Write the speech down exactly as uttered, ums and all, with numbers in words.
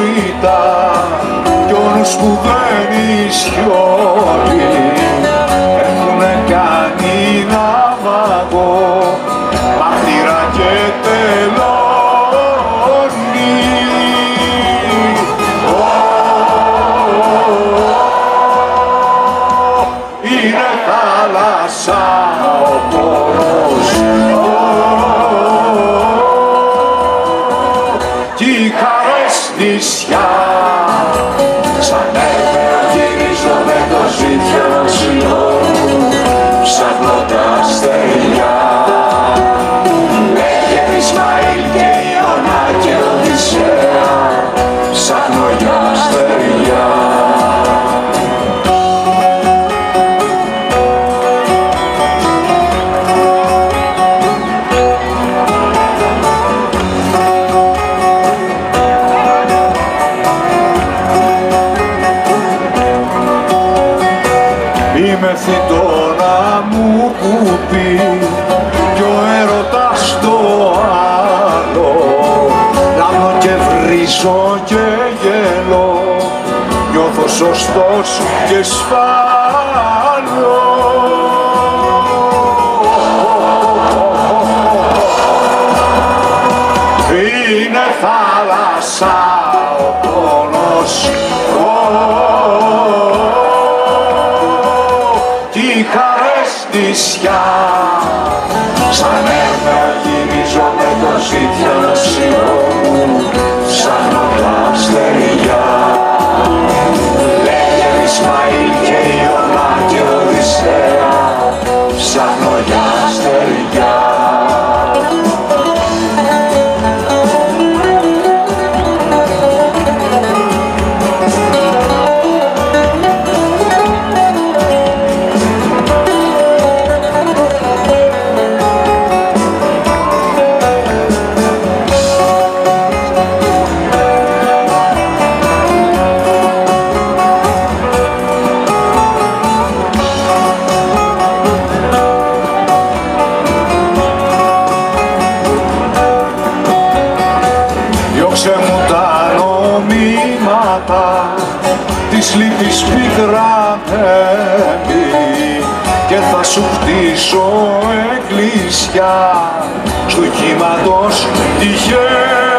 φύτα κι όλους που δεν ισχυώνει έχουνε κάνει ναυαγό, μάρτυρα και τελώνει. Ω, είναι θάλασσα ο πόρος, κι οι χαρές νησιά σαν έργα γυρίζομαι το ζήτιο ψηλό ψάχνοντας στεριά. Λέγεται Ισμαήλ και Ιωνά και Οδυσσέα ψάχνω για στεριά. Είμαι θητό να μου κουπεί κι ο έρωτας το άλλο, λάμνω και βρίζω και γελώ, νιώθω σωστός και σφάλω. Είναι θάλασσα ο πόνος, κι χαρές νησιά σαν έργα γυρίζομαι το ζήτιο μου ψάχνω τα στεριά. Λέγεται Ισμαήλ και Ιωνά και Οδυσσέα ψάχνω για στεριά. Διώξε μου τα νομίματα της λύπης πίκρα τέμι και θα σου χτίσω εκκλησιά στου κύματος τη χέρι.